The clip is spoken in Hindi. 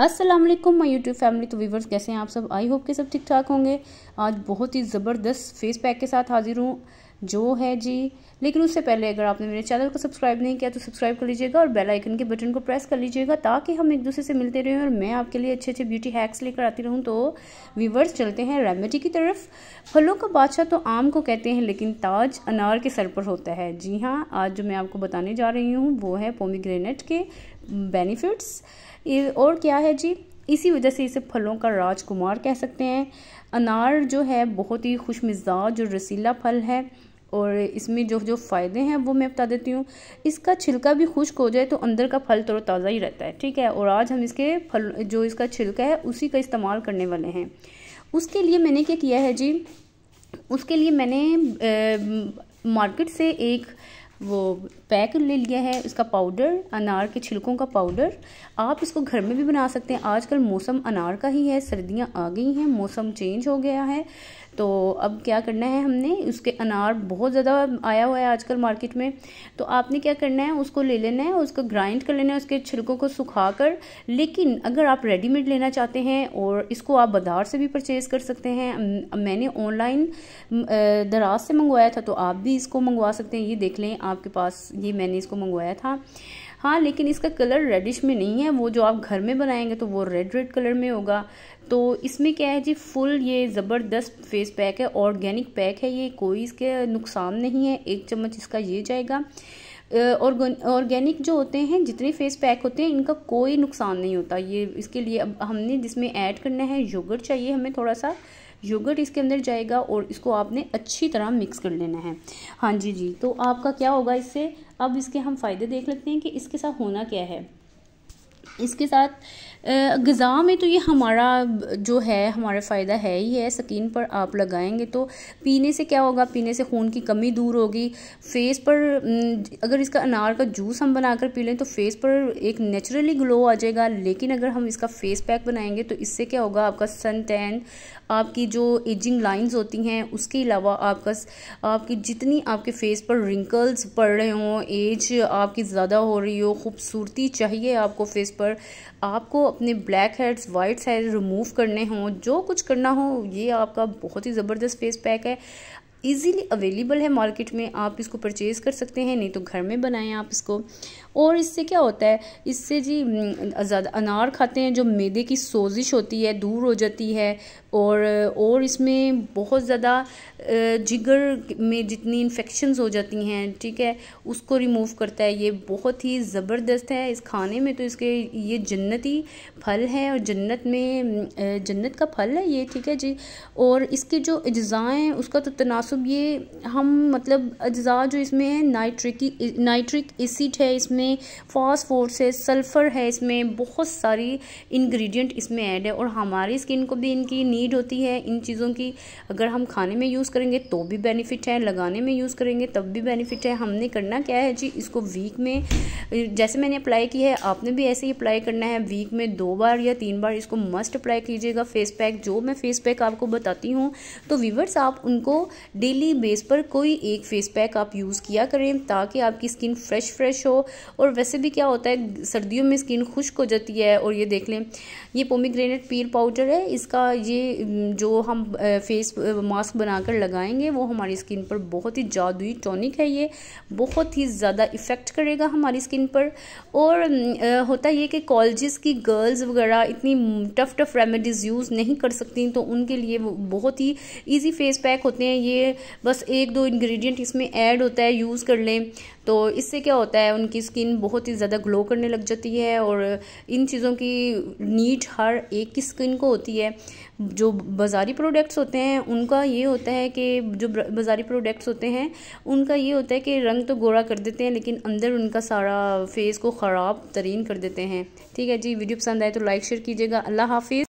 अस्सलाम वालेकुम माय यूट्यूब फैमिली। तो व्यूवर्स कैसे हैं आप सब, आई होप के सब ठीक ठाक होंगे। आज बहुत ही ज़बरदस्त फेस पैक के साथ हाजिर हूँ जो है जी, लेकिन उससे पहले अगर आपने मेरे चैनल को सब्सक्राइब नहीं किया तो सब्सक्राइब कर लीजिएगा और बेल आइकन के बटन को प्रेस कर लीजिएगा ताकि हम एक दूसरे से मिलते रहें और मैं आपके लिए अच्छे अच्छे ब्यूटी हैक्स लेकर आती रहूं। तो व्यूवर्स चलते हैं रेमेडी की तरफ। फलों का बादशाह तो आम को कहते हैं, लेकिन ताज अनार के सर पर होता है। जी हाँ, आज जो मैं आपको बताने जा रही हूँ वो है पोमीग्रेनेट के बेनिफिट्स और क्या है जी, इसी वजह से इसे फलों का राजकुमार कह सकते हैं। अनार जो है बहुत ही खुशमिजाज और रसीला फल है और इसमें जो जो फ़ायदे हैं वो मैं बता देती हूँ। इसका छिलका भी खुश्क हो जाए तो अंदर का फल तरोताज़ा ही रहता है, ठीक है। और आज हम इसके फल जो इसका छिलका है उसी का इस्तेमाल करने वाले हैं। उसके लिए मैंने क्या किया है जी, उसके लिए मैंने मार्केट से एक वो पैक ले लिया है, इसका पाउडर, अनार के छिलकों का पाउडर। आप इसको घर में भी बना सकते हैं। आजकल मौसम अनार का ही है, सर्दियां आ गई हैं, मौसम चेंज हो गया है। तो अब क्या करना है हमने, उसके अनार बहुत ज़्यादा आया हुआ है आजकल मार्केट में। तो आपने क्या करना है, उसको ले लेना है, उसको ग्राइंड कर लेना है, उसके छिलकों को सुखा कर। लेकिन अगर आप रेडीमेड लेना चाहते हैं और इसको आप बाजार से भी परचेज़ कर सकते हैं। मैंने ऑनलाइन दराज से मंगवाया था, तो आप भी इसको मंगवा सकते हैं। ये देख लें आपके पास, ये मैंने इसको मंगवाया था। हाँ, लेकिन इसका कलर रेडिश में नहीं है, वो जो आप घर में बनाएंगे तो वो रेड कलर में होगा। तो इसमें क्या है जी, फुल ये ज़बरदस्त फेस पैक है, ऑर्गेनिक पैक है ये, कोई इसके नुकसान नहीं है। एक चम्मच इसका ये जाएगा। ऑर्गेनिक जो होते हैं, जितने फेस पैक होते हैं, इनका कोई नुकसान नहीं होता। ये इसके लिए अब हमने जिसमें ऐड करना है योगर्ट चाहिए हमें, थोड़ा सा योगर्ट इसके अंदर जाएगा और इसको आपने अच्छी तरह मिक्स कर लेना है। हाँ जी। तो आपका क्या होगा इससे, अब इसके हम फ़ायदे देख लेते हैं कि इसके साथ होना क्या है। इसके साथ ग़िज़ा में तो ये हमारा जो है, हमारा फ़ायदा है ही है। स्किन पर आप लगाएंगे तो पीने से क्या होगा, पीने से खून की कमी दूर होगी। फेस पर अगर इसका अनार का जूस हम बनाकर पी लें तो फेस पर एक नेचुरली ग्लो आ जाएगा। लेकिन अगर हम इसका फेस पैक बनाएंगे तो इससे क्या होगा, आपका सन टैन, आपकी जो एजिंग लाइंस होती हैं, उसके अलावा आपकी जितनी आपके फेस पर रिंकल्स पड़ रहे हों, एज आपकी ज़्यादा हो रही हो, खूबसूरती चाहिए आपको फेस पर, आपको अपने black heads, whites head remove करने हों, जो कुछ करना हो, ये आपका बहुत ही ज़बरदस्त फेस पैक है। इजीली अवेलेबल है मार्केट में, आप इसको परचेज़ कर सकते हैं, नहीं तो घर में बनाएं आप इसको। और इससे क्या होता है, इससे जी ज़्यादा अनार खाते हैं जो मैदे की सोजिश होती है दूर हो जाती है। और इसमें बहुत ज़्यादा जिगर में जितनी इन्फेक्शंस हो जाती हैं, ठीक है, उसको रिमूव करता है। ये बहुत ही ज़बरदस्त है इस खाने में, तो इसके ये जन्नती फल है और जन्नत का फल है ये, ठीक है जी। और इसके जो अज्जा हैं उसका तो तनासुब, ये हम मतलब अज्जा जो इसमें है, नाइट्रिक एसिड है इसमें, फास्फोरस है, सल्फ़र है इसमें, बहुत सारी इंग्रेडिएंट इसमें ऐड है। और हमारी स्किन को भी इनकी नीड होती है इन चीज़ों की। अगर हम खाने में यूज़ करेंगे तो भी बेनिफिट है, लगाने में यूज़ करेंगे तब भी बेनिफिट है। हमने करना क्या है जी, इसको वीक में, जैसे मैंने अप्लाई की है आपने भी ऐसे ही अप्लाई करना है। वीक में 2 बार या 3 बार इसको मस्ट अप्लाई कीजिएगा फेस पैक। जो मैं फेस पैक आपको बताती हूँ तो व्यूवर्स आप उनको डेली बेस पर कोई एक फेस पैक आप यूज़ किया करें ताकि आपकी स्किन फ्रेश हो। और वैसे भी क्या होता है, सर्दियों में स्किन खुश्क हो जाती है। और ये देख लें, ये पोमीग्रेनेट पील पाउडर है, इसका ये जो हम फेस मास्क बनाकर लगाएंगे वो हमारी स्किन पर बहुत ही जादुई टॉनिक है। ये बहुत ही ज़्यादा इफ़ेक्ट करेगा हमारी स्किन पर। और होता ये कि कॉलेजेस की गर्ल्स वगैरह इतनी टफ रेमेडीज़ यूज़ नहीं कर सकती, तो उनके लिए वो बहुत ही ईजी फेस पैक होते हैं। ये बस 1-2 इंग्रेडिएंट इसमें ऐड होता है, यूज़ कर लें तो इससे क्या होता है, उनकी स्किन बहुत ही ज़्यादा ग्लो करने लग जाती है। और इन चीज़ों की नीड हर एक की स्किन को होती है। जो बाज़ारी प्रोडक्ट्स होते हैं उनका ये होता है कि रंग तो गोरा कर देते हैं लेकिन अंदर उनका सारा फेस को ख़राब तरीन कर देते हैं। ठीक है जी, वीडियो पसंद आए तो लाइक शेयर कीजिएगा। अल्लाह हाफिज़।